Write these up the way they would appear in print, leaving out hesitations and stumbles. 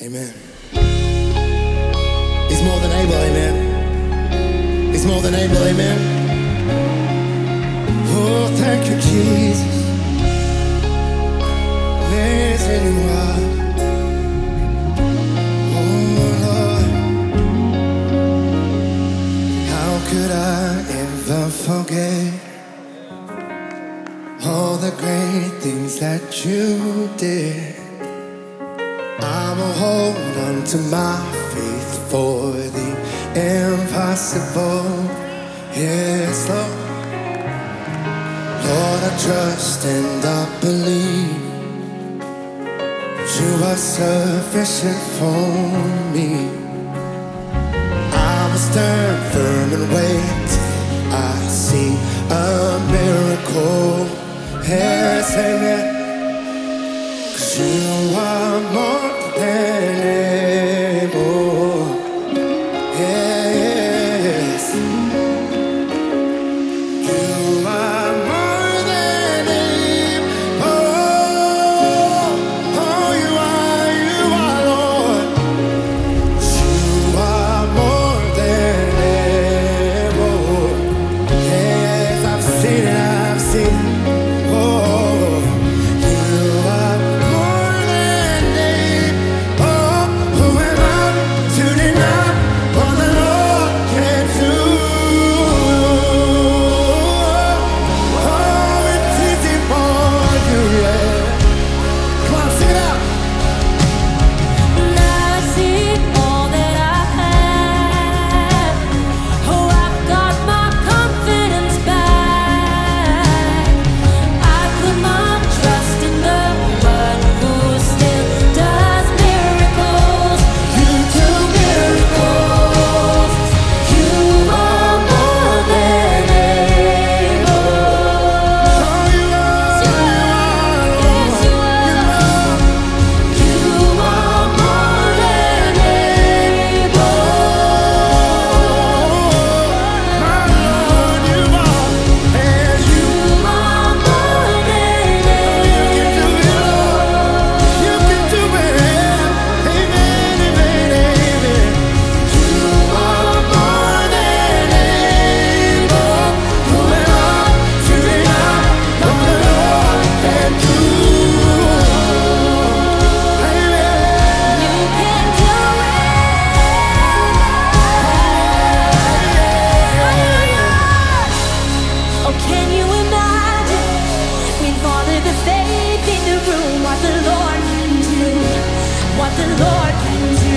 Amen. He's more than able, amen. He's more than able, amen. Oh, thank you, Jesus. Amazing you are. Oh, Lord. How could I ever forget all the great things that you did? I'ma hold on to my faith for the impossible. Yes, Lord. Lord, I trust and I believe you are sufficient for me. I'ma stand firm and wait till I see a miracle. Yes, amen. Cause you are more than able, yes. You are more than able. Oh, you are Lord. You are more than able. Yes, I've seen it, I've seen it. The Lord can do.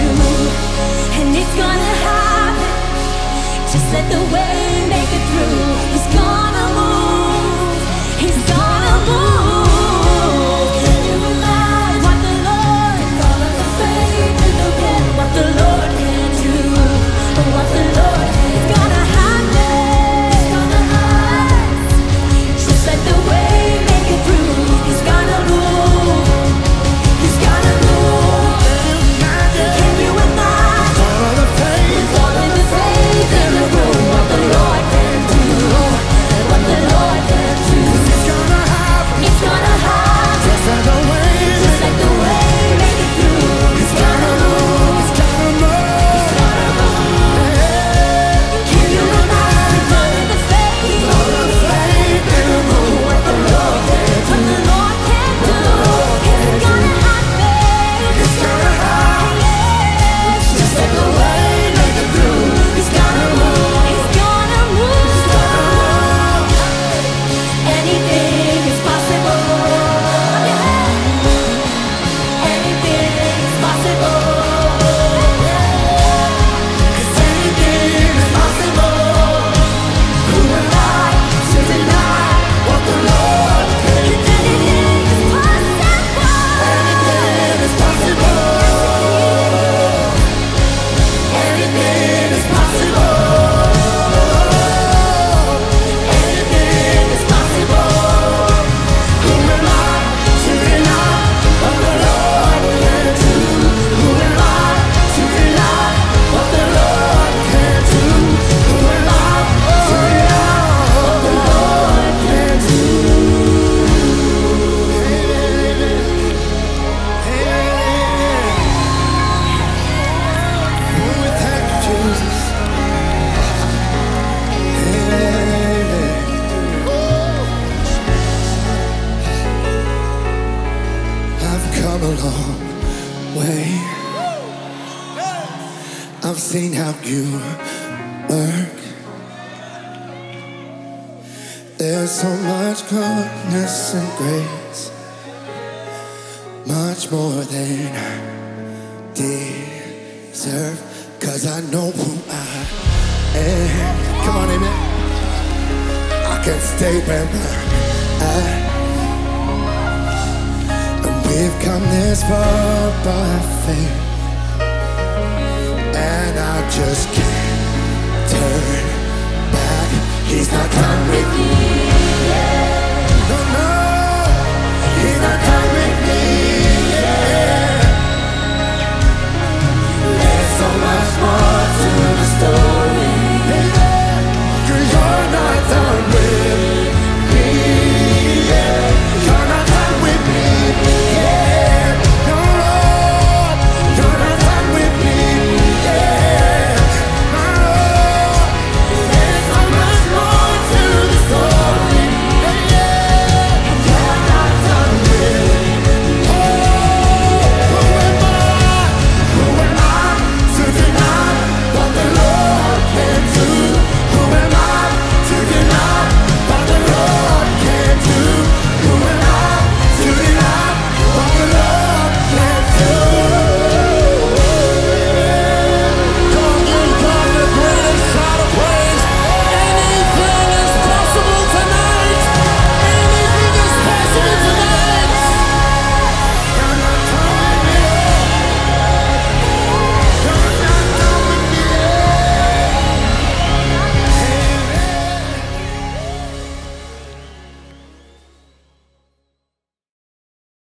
way. I've seen how you work. There's so much goodness and grace, much more than I deserve, 'cause I know who I am. Come on, amen. I can stay where I am. And we've come this far by faith, and I just can't turn back. He's not done with me.